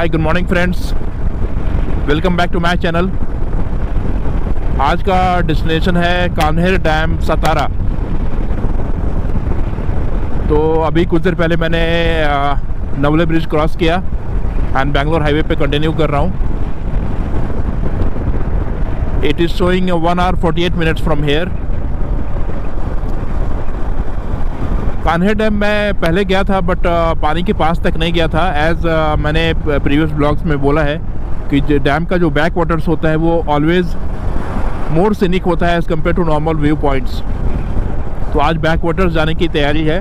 Hi good morning friends, welcome back to my channel. आज का destination है Kanher dam सतारा। तो अभी कुछ देर पहले मैंने नवले ब्रिज क्रॉस किया एंड बैंगलोर हाईवे पे कंटिन्यू कर रहा हूँ। It is showing 1 hour 48 minutes from here. Kanher dam मैं पहले गया था बट पानी के पास तक नहीं गया था। एज़ मैंने प्रीवियस ब्लॉग्स में बोला है कि डैम का जो बैक वाटर्स होता है वो ऑलवेज मोर सीनिक होता है as compare to normal view points. तो आज बैक वाटर्स जाने की तैयारी है।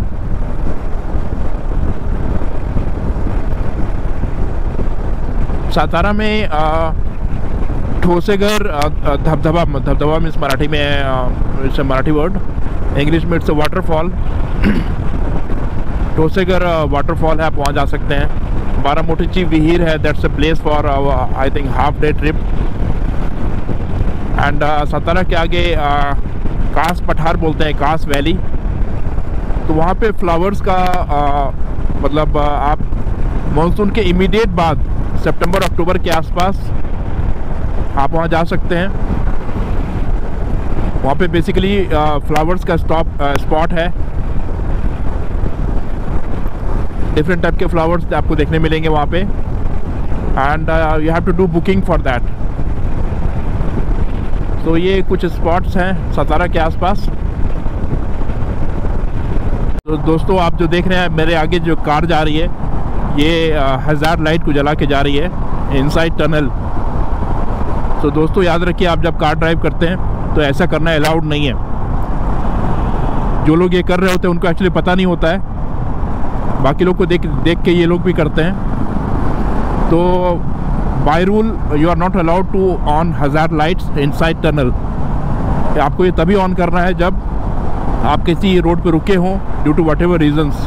सातारा में ठोसेगर धबधबा मीन्स मराठी में it's a Marathi word, English में it's a waterfall. Thoseghar waterfall है, आप वहाँ जा सकते हैं। बारामोटीची विहीर है, that's a place for I think half day trip. And Satara के आगे कास पठार बोलते हैं, कास वैली। तो वहाँ पे फ्लावर्स का मतलब आप मानसून के इमीडिएट बाद सितंबर अक्टूबर के आसपास आप वहाँ जा सकते हैं। वहाँ पे बेसिकली फ्लावर्स का स्पॉट है। डिफरेंट टाइप के फ्लावर्स आपको देखने मिलेंगे वहाँ पे and you have to do booking for that. तो ये कुछ स्पॉट्स हैं सतारा के आसपास। तो दोस्तों आप जो देख रहे हैं मेरे आगे जो कार जा रही है ये 1000 लाइट को जला के जा रही है इनसाइड टनल। तो दोस्तों याद रखिए आप जब कार ड्राइव करते हैं तो ऐसा करना अलाउड नहीं है। जो लोग ये कर रहे होते हैं उनको एक्चुअली पता नहीं होता है, बाकी लोग को देख के ये लोग भी करते हैं। तो by rule you are not allowed to on 1000 lights inside tunnel. आपको ये तभी ऑन करना है जब आप किसी रोड पर रुके हों due to whatever reasons.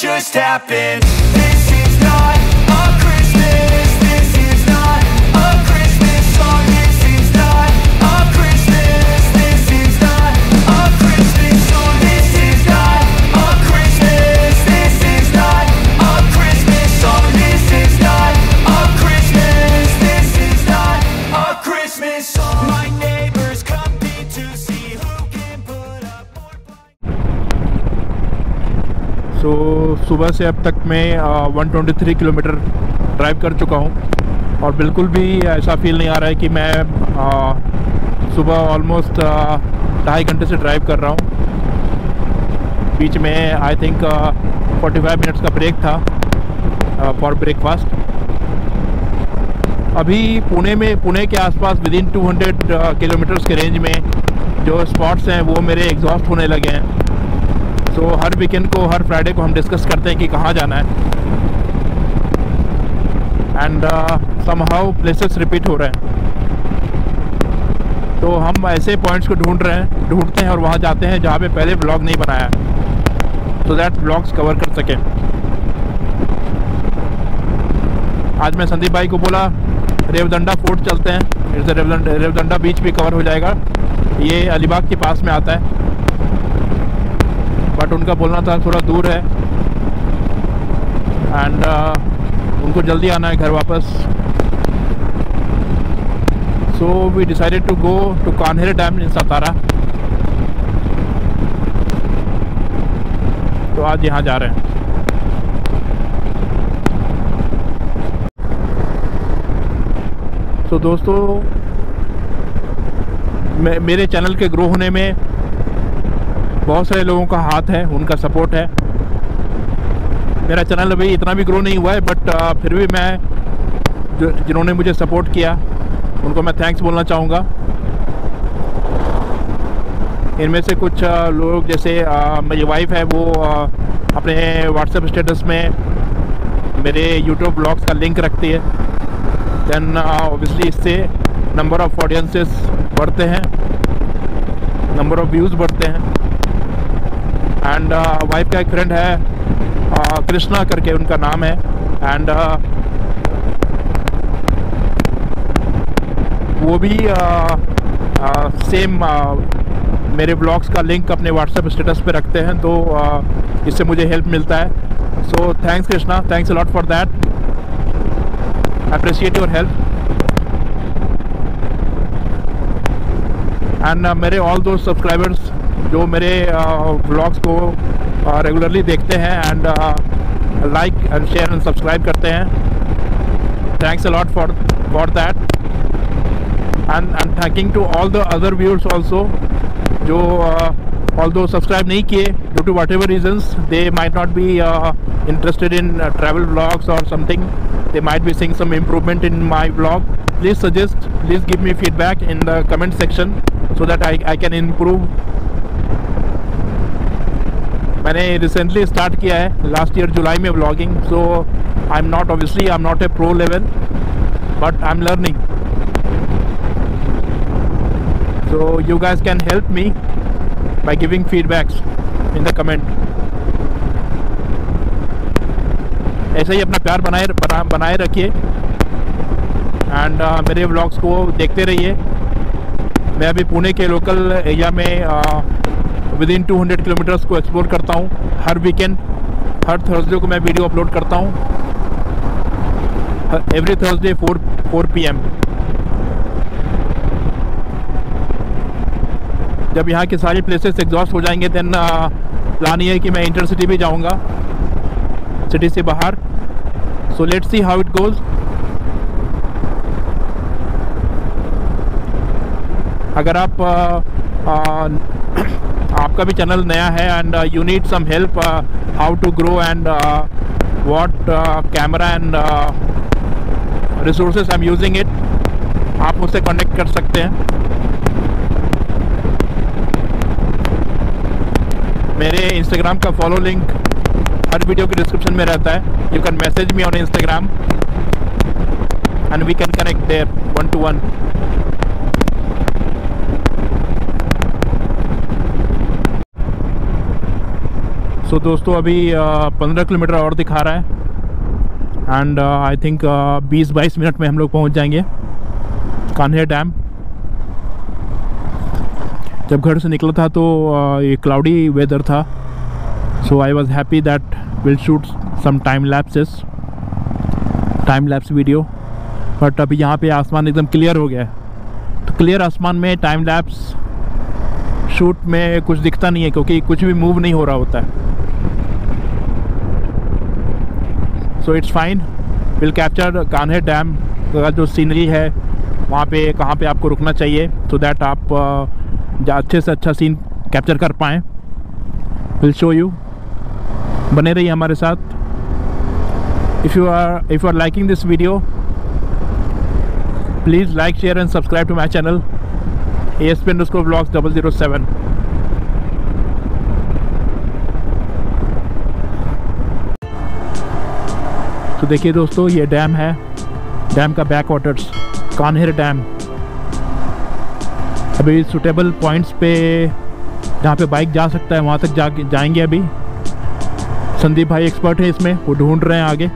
Just happened. This is not a Christmas. This is not a Christmas song. This is not a Christmas. This is not a Christmas song. This is not a Christmas. This is not a Christmas song. This is not a Christmas. This is not a Christmas song. My neighbors come in to see who can put up more pie. So सुबह से अब तक मैं 123 kilometre drive कर चुका हूँ और बिल्कुल भी ऐसा फील नहीं आ रहा है कि मैं सुबह ऑलमोस्ट 2.5 घंटे से ड्राइव कर रहा हूँ। बीच में आई थिंक 45 मिनट्स का ब्रेक था फॉर ब्रेकफास्ट। अभी पुणे के आसपास विद इन 200 किलोमीटर्स के रेंज में जो स्पॉट्स हैं वो मेरे एग्जॉस्ट होने लगे हैं। तो हर वीकेंड को, हर फ्राइडे को हम डिस्कस करते हैं कि कहाँ जाना है एंड समहाउ प्लेसेस रिपीट हो रहे हैं। तो हम ऐसे पॉइंट्स को ढूंढते हैं और वहाँ जाते हैं जहाँ पे पहले ब्लॉग नहीं बनाया, सो दैट ब्लॉग्स कवर कर सकें। आज मैं संदीप भाई को बोला रेवदंडा फोर्ट चलते हैं, इधर रेवदंडा बीच भी कवर हो जाएगा। ये अलीबाग के पास में आता है बट उनका बोलना था थोड़ा दूर है एंड उनको जल्दी आना है घर वापस। So we decided to go to Kanheri dam in Satara. तो आज यहाँ जा रहे हैं। तो दोस्तों मेरे चैनल के ग्रो होने में बहुत सारे लोगों का हाथ है, उनका सपोर्ट है। मेरा चैनल अभी इतना भी ग्रो नहीं हुआ है बट फिर भी मैं जिन्होंने मुझे सपोर्ट किया उनको मैं थैंक्स बोलना चाहूँगा। इनमें से कुछ लोग जैसे मेरी वाइफ है, वो अपने व्हाट्सएप स्टेटस में मेरे यूट्यूब ब्लॉग्स का लिंक रखती है। दैन ऑब्वियसली इससे नंबर ऑफ ऑडियंसेस बढ़ते हैं, नंबर ऑफ व्यूज़ बढ़ते हैं। एंड वाइफ का एक फ्रेंड है, कृष्णा करके उनका नाम है, एंड वो भी सेम मेरे ब्लॉग्स का लिंक अपने व्हाट्सएप स्टेटस पे रखते हैं, तो इससे मुझे हेल्प मिलता है। So thanks Krishna, thanks a lot for that, appreciate your help. And मेरे ऑल दो सब्सक्राइबर्स जो मेरे ब्लॉग्स को रेगुलरली देखते हैं and like and share and subscribe करते हैं, thanks a lot for that. And thanking to all the other viewers also जो although subscribe नहीं किए due to whatever reasons, they might not be interested in travel vlogs और something, they might be seeing some improvement in my vlog. Please suggest, please give me feedback in the comment section so that I can improve. मैंने recently start किया है last year July में vlogging, so I'm not a pro level, but I'm learning. So you guys can help me by giving feedbacks in the comment. ऐसे ही अपना प्यार बनाए रखिए एंड मेरे व्लॉग्स को देखते रहिए। मैं अभी पुणे के लोकल एरिया में विद इन 200 किलोमीटर्स को एक्सप्लोर करता हूँ। हर वीकेंड, हर थर्सडे को मैं वीडियो अपलोड करता हूँ, एवरी थर्सडे 4 PM। जब यहाँ के सारे प्लेसेस एग्जॉस्ट हो जाएंगे देन प्लान ये है कि मैं इंटरसिटी भी जाऊँगा, सिटी से बाहर। So let's see how it goes. अगर आप आपका भी चैनल नया है and you need some help how to grow and what camera and resources I am using it, आप मुझसे कॉन्टेक्ट कर सकते हैं। मेरे इंस्टाग्राम का फॉलो लिंक हर वीडियो के डिस्क्रिप्शन में रहता है। You can message me on Instagram and we can connect there 1-to-1। So दोस्तों अभी 15 किलोमीटर और दिखा रहा है एंड आई थिंक 20-22 मिनट में हम लोग पहुंच जाएंगे कान्हेर डैम। जब घर से निकला था तो ये क्लाउडी वेदर था, so I was happy that we'll shoot some time lapse video, but अभी यहाँ पे आसमान एकदम क्लियर हो गया है, तो क्लियर आसमान में टाइम लैप्स शूट में कुछ दिखता नहीं है क्योंकि कुछ भी मूव नहीं हो रहा होता है। So it's fine, will capture Kanher dam का जो सीनरी है, वहाँ पे कहाँ पे आपको रुकना चाहिए so that आप अच्छे से अच्छा सीन कैप्चर कर पाएँ। विल शो यू, बने रहिए हमारे साथ। If you are liking this video, please like share and subscribe to my channel ASP_Vlogs 007। तो देखिए दोस्तों, ये डैम है, डैम का बैक वाटर्स कान्हेर डैम। अभी सुटेबल पॉइंट्स पे जहाँ पे बाइक जा सकता है वहाँ तक जाएंगे। अभी संदीप भाई एक्सपर्ट है इसमें, वो ढूंढ रहे हैं आगे।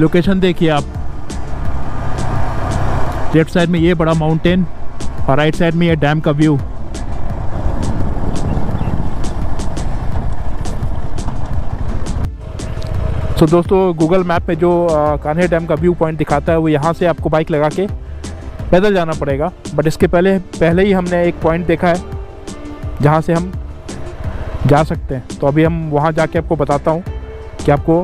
लोकेशन देखिए आप, लेफ्ट साइड में ये बड़ा माउंटेन और राइट साइड में ये डैम का व्यू। तो दोस्तों गूगल मैप पे जो कान्हेर डैम का व्यू पॉइंट दिखाता है, वो यहाँ से आपको बाइक लगा के पैदल जाना पड़ेगा। बट इसके पहले ही हमने एक पॉइंट देखा है जहाँ से हम जा सकते हैं, तो अभी हम वहाँ जाके आपको बताता हूँ कि आपको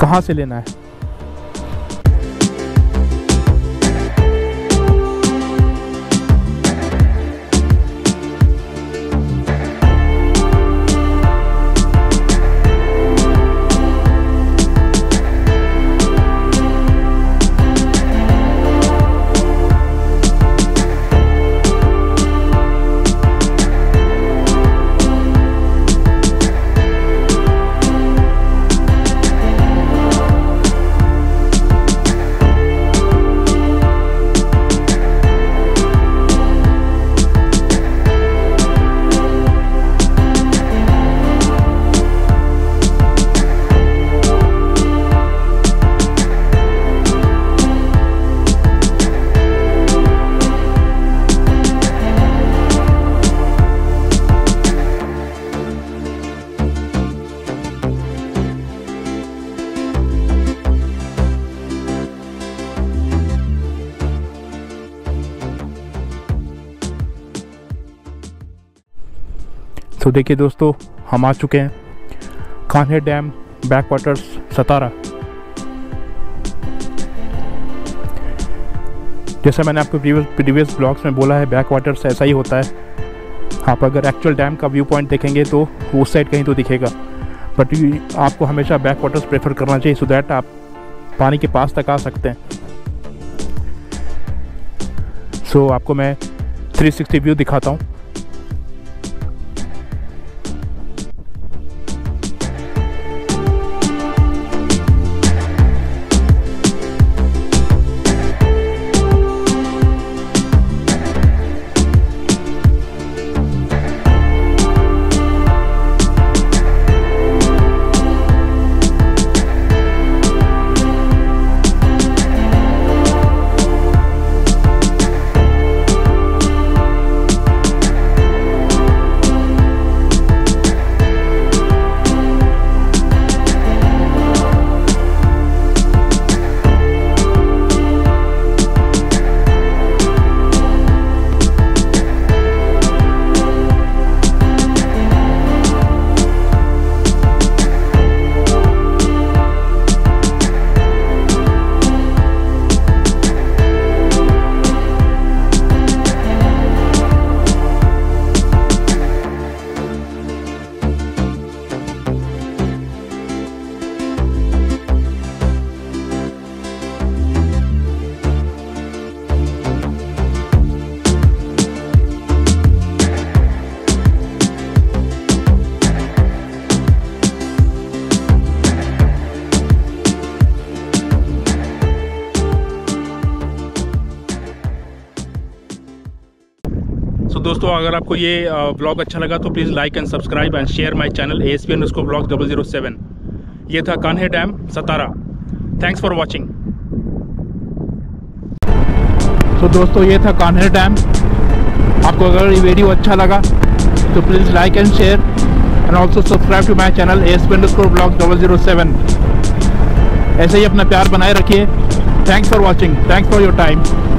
कहाँ से लेना है। तो देखिए दोस्तों, हम आ चुके हैं Kanheri dam back waters Satara. जैसा मैंने आपको प्रीवियस ब्लॉग्स में बोला है, बैक वाटर्स ऐसा ही होता है। आप अगर एक्चुअल डैम का व्यू पॉइंट देखेंगे तो उस साइड कहीं तो दिखेगा, बट आपको हमेशा बैक वाटर्स प्रेफर करना चाहिए सो दैट आप पानी के पास तक आ सकते हैं। सो आपको मैं 360 व्यू दिखाता हूँ। दोस्तों, अगर आपको ये ब्लॉग अच्छा लगा तो please like and subscribe and share my channel ASP Vlogs 007। ये था Kanheri dam Satara. Thanks for watching. तो दोस्तों, ये था कान्हेरी डैम। आपको अगर ये वीडियो अच्छा लगा तो please like and share and also subscribe to my channel ASP Vlogs 007। ऐसे ही अपना प्यार बनाए रखिए। Thanks for watching. Thanks for your time.